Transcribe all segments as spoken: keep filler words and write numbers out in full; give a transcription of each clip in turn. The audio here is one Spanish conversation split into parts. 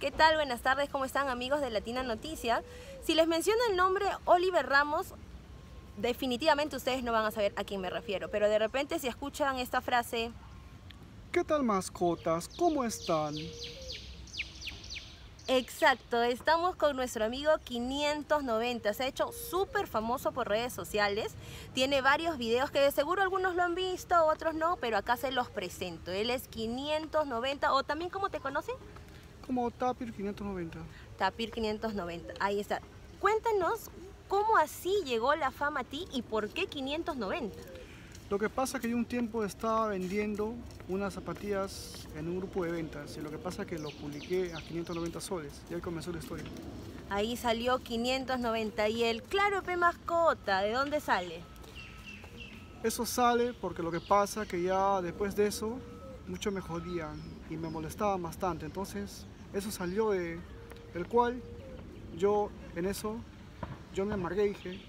¿Qué tal? Buenas tardes, ¿cómo están amigos de Latina Noticias? Si les menciono el nombre Oliver Ramos, definitivamente ustedes no van a saber a quién me refiero, pero de repente si escuchan esta frase... ¿Qué tal mascotas? ¿Cómo están? Exacto, estamos con nuestro amigo quinientos noventa, se ha hecho súper famoso por redes sociales, tiene varios videos que de seguro algunos lo han visto, otros no, pero acá se los presento. Él es quinientos noventa, o también ¿cómo te conocen? Como Tapir quinientos noventa. Tapir quinientos noventa, ahí está. Cuéntanos cómo así llegó la fama a ti y por qué quinientos noventa. Lo que pasa es que yo un tiempo estaba vendiendo unas zapatillas en un grupo de ventas y lo que pasa es que lo publiqué a quinientos noventa soles y ahí comenzó la historia. Ahí salió quinientos noventa. Y el Clarope mascota, ¿de dónde sale? Eso sale porque lo que pasa es que ya después de eso mucho me jodían y me molestaban bastante, entonces eso salió de el cual yo en eso yo me amargué y dije,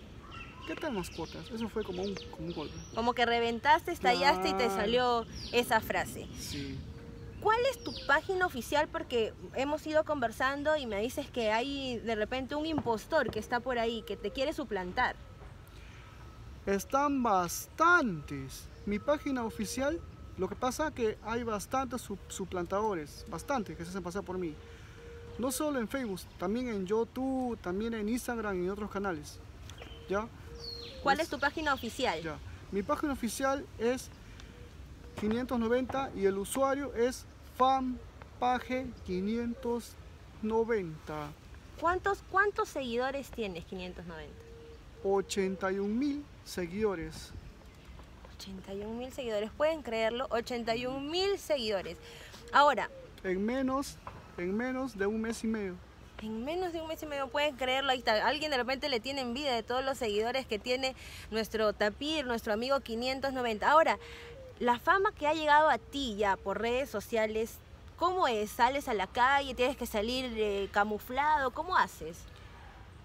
¿qué tal mascotas? Eso fue como un, como un golpe. Como que reventaste, estallaste ah, y te salió esa frase. Sí. ¿Cuál es tu página oficial? Porque hemos ido conversando y me dices que hay de repente un impostor que está por ahí, que te quiere suplantar. Están bastantes. Mi página oficial, lo que pasa es que hay bastantes suplantadores, bastantes que se hacen pasar por mí. No solo en Facebook, también en YouTube, también en Instagram y en otros canales. ¿Ya? ¿Cuál es, es tu página oficial? Ya. Mi página oficial es quinientos noventa y el usuario es fanpage quinientos noventa. ¿Cuántos, ¿Cuántos seguidores tienes quinientos noventa? ochenta y un mil seguidores. ochenta y un mil seguidores, pueden creerlo, ochenta y un mil seguidores. Ahora... En menos, en menos de un mes y medio. En menos de un mes y medio, pueden creerlo, ahí está. Alguien de repente le tiene envidia de todos los seguidores que tiene nuestro Tapir, nuestro amigo quinientos noventa. Ahora, la fama que ha llegado a ti ya por redes sociales, ¿cómo es? ¿Sales a la calle? ¿Tienes que salir eh, camuflado? ¿Cómo haces?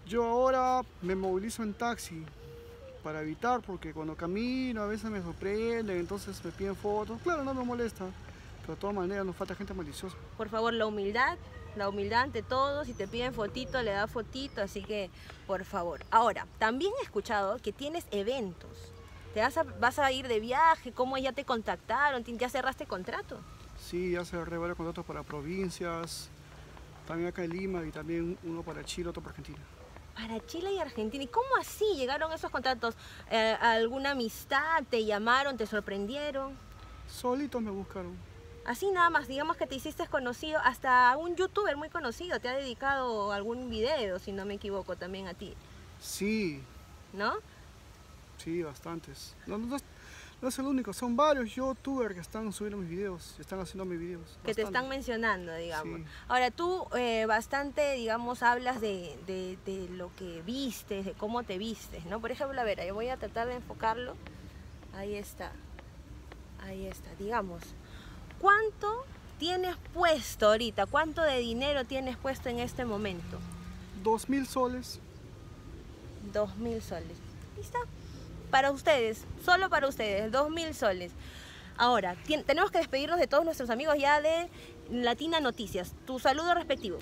Yo ahora me movilizo en taxi para evitar, porque cuando camino a veces me sorprenden, entonces me piden fotos. Claro, no me molesta, pero de todas maneras nos falta gente maliciosa. Por favor, la humildad. La humildad ante todos, si te piden fotito, le da fotito, así que por favor. Ahora, también he escuchado que tienes eventos. ¿Te vas a, vas a ir de viaje? ¿Cómo ya te contactaron? ¿Ya cerraste contrato? Sí, ya cerré varios contratos para provincias, también acá en Lima y también uno para Chile, otro para Argentina. Para Chile y Argentina. ¿Y cómo así llegaron esos contratos? Eh, ¿Alguna amistad? ¿Te llamaron? ¿Te sorprendieron? Solitos me buscaron. Así nada más, digamos que te hiciste conocido, hasta un youtuber muy conocido te ha dedicado algún video, si no me equivoco, también a ti. Sí. ¿No? Sí, bastantes. No, no, no es el único, son varios youtubers que están subiendo mis videos, están haciendo mis videos. Bastante. Que te están mencionando, digamos. Sí. Ahora, tú eh, bastante, digamos, hablas de, de, de lo que vistes, de cómo te vistes, ¿no? Por ejemplo, a ver, yo voy a tratar de enfocarlo. Ahí está. Ahí está, digamos. ¿Cuánto tienes puesto ahorita? ¿Cuánto de dinero tienes puesto en este momento? Dos mil soles. Dos mil soles. ¿Lista? Para ustedes, solo para ustedes, dos mil soles. Ahora, tenemos que despedirnos de todos nuestros amigos ya de Latina Noticias. Tu saludo respectivo.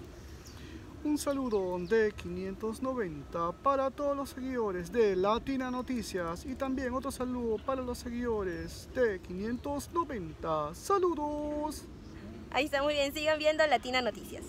Un saludo de quinientos noventa para todos los seguidores de Latina Noticias y también otro saludo para los seguidores de quinientos noventa. ¡Saludos! Ahí está, muy bien. Sigan viendo Latina Noticias.